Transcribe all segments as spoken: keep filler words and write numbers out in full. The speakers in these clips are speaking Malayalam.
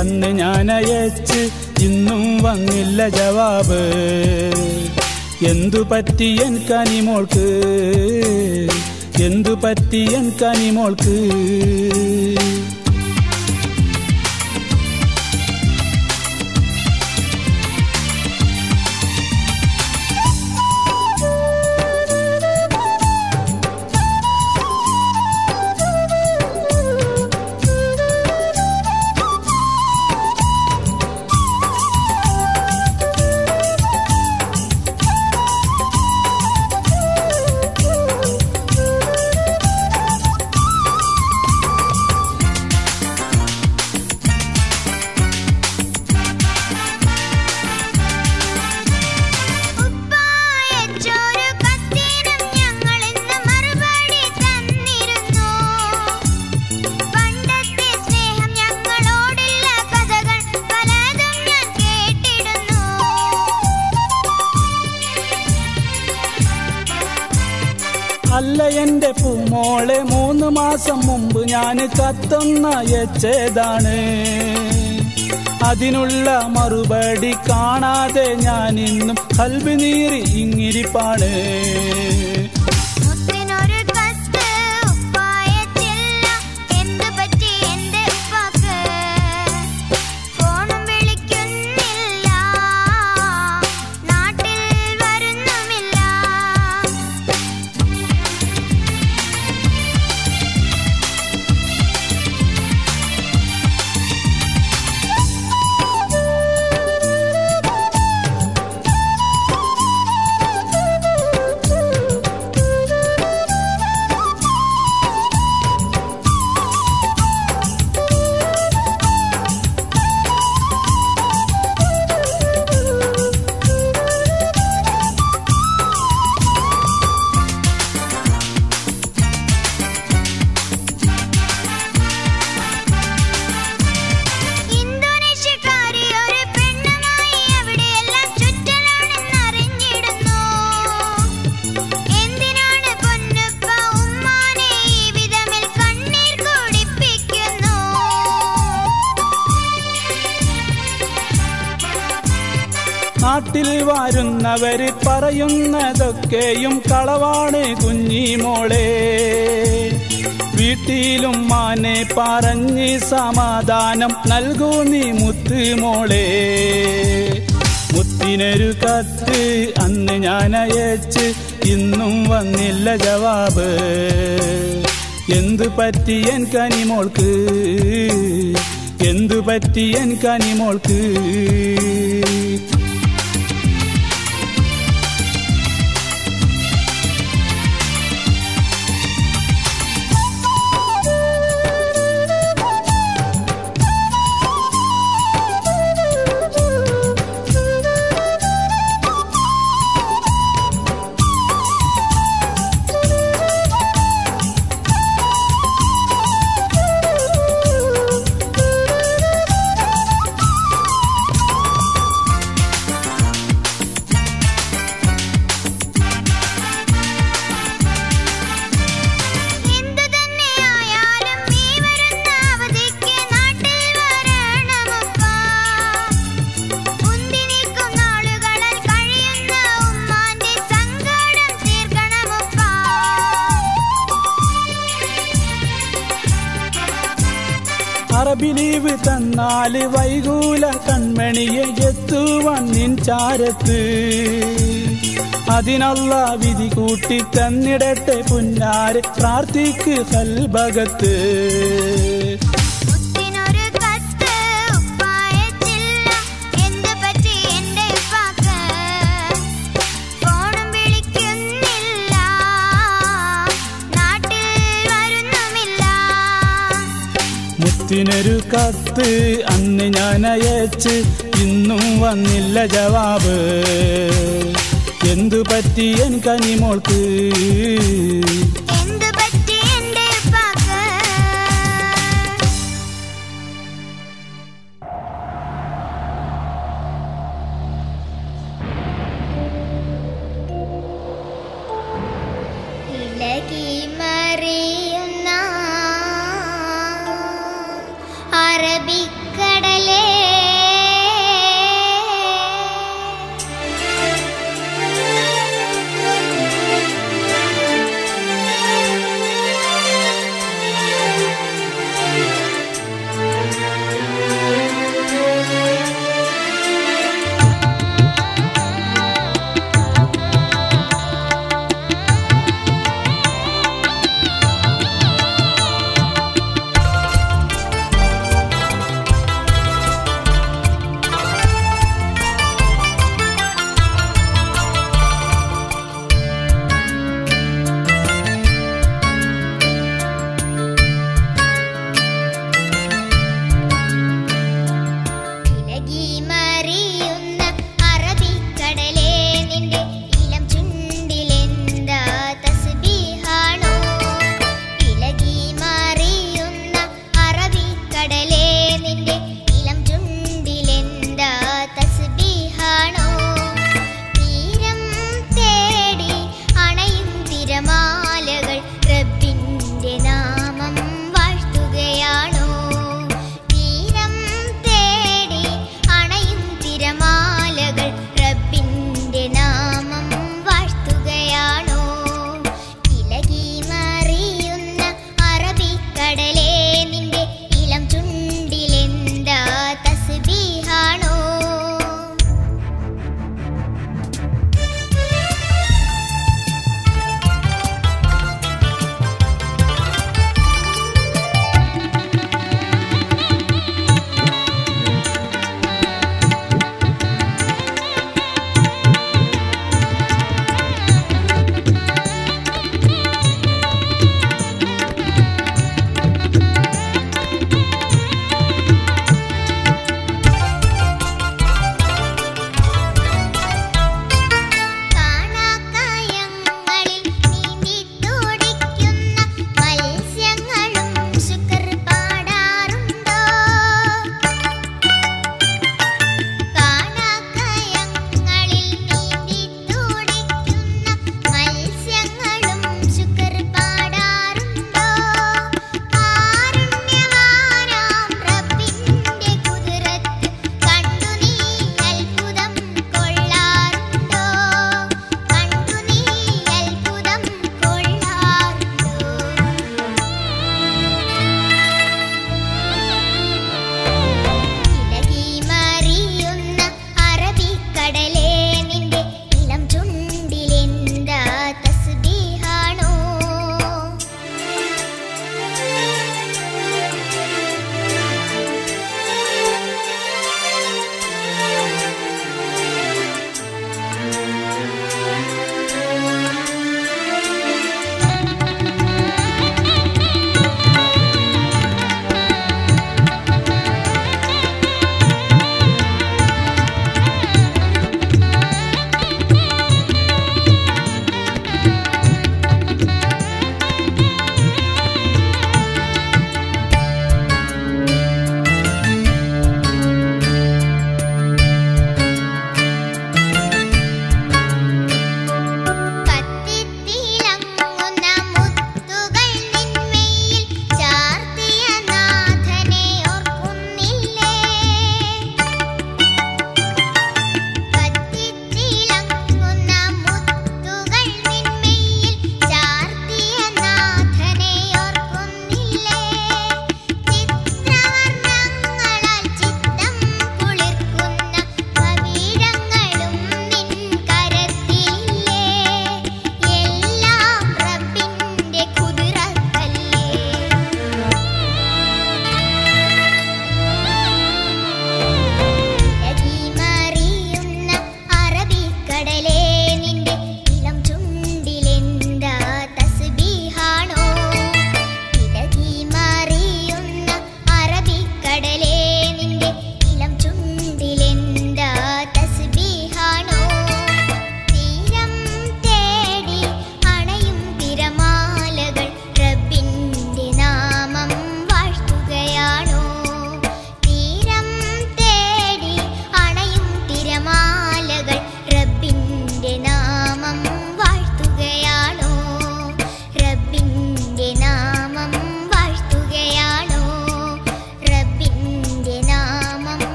അന്ന് ഞാൻ അയച്ച് ഇന്നും വന്നില്ല ജവാബ്. എന്തു പറ്റിയൻ കനിമോൾക്ക്, എന്തു പറ്റിയൻ കനിമോൾക്ക്? അല്ല എന്റെ പൂമോളെ, മൂന്ന് മാസം മുമ്പ് ഞാൻ കത്തൊന്നയച്ചതാണ്. അതിനുള്ള മറുപടി കാണാതെ ഞാൻ ഇന്നും കൽബ് നീറി ഇങ്ങിരിപ്പാണ്. നാട്ടിൽ വരുന്നവര് പറയുന്നതൊക്കെയും കളവാണ് കുഞ്ഞിമോളെ. വീട്ടിലും മാനെ പറഞ്ഞ് സമാധാനം നൽകൂ നീ മുത്തുമോളെ. മുത്തിനൊരു കത്ത് അന്ന് ഞാൻ അയച്ച് ഇന്നും വന്നില്ല ജവാബ്. എന്തു പറ്റി എൻ കനിമോൾക്ക്, എന്തു പറ്റി എൻ കനിമോൾക്ക്? അറബിലീവ് തന്നാല് വൈകൂല കൺമണിയെ എത്തുവാൻ നിൻ ചാരത്ത്. അതിനുള്ള വിധി കൂട്ടി തന്നിടട്ടെ പുന്നാര്, പ്രാർത്ഥിക്ക് കൽഭഗത്ത്. മുത്തിനൊരു കത്ത് അന്ന് ഞാൻ അയച്ച് ഇന്നും വന്നില്ല ജവാബ്. എന്തു പറ്റി എൻ കനിമോൾക്ക്? Arabic.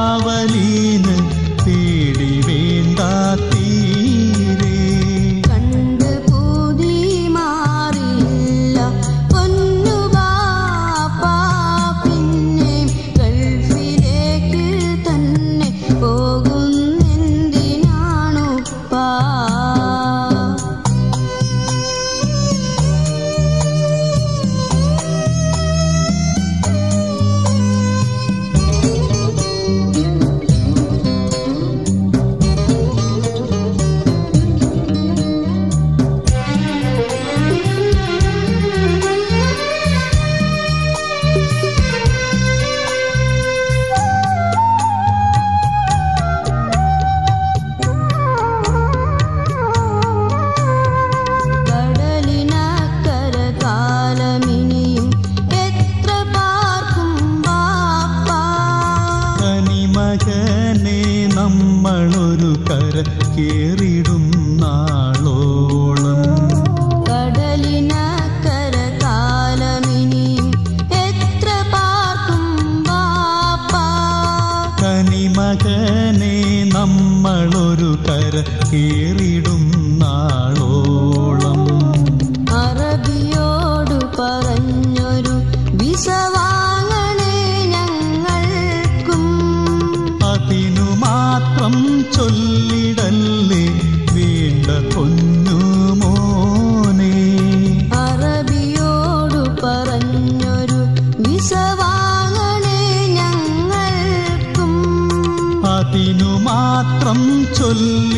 കാവലീന അകക്കേറിടും നാളോളം അറബിയോടു പറഞ്ഞൊരു വിസ വാങ്ങണേ ഞങ്ങൾക്കും, അതിനു മാത്രം ചൊല്ലിടല്ലേ വേണ്ട പൊന്നു മോനെ. അറബിയോടു പറഞ്ഞൊരു വിസ വാങ്ങണേ ഞങ്ങൾക്കും, അതിനു മാത്രം ചൊല്ലി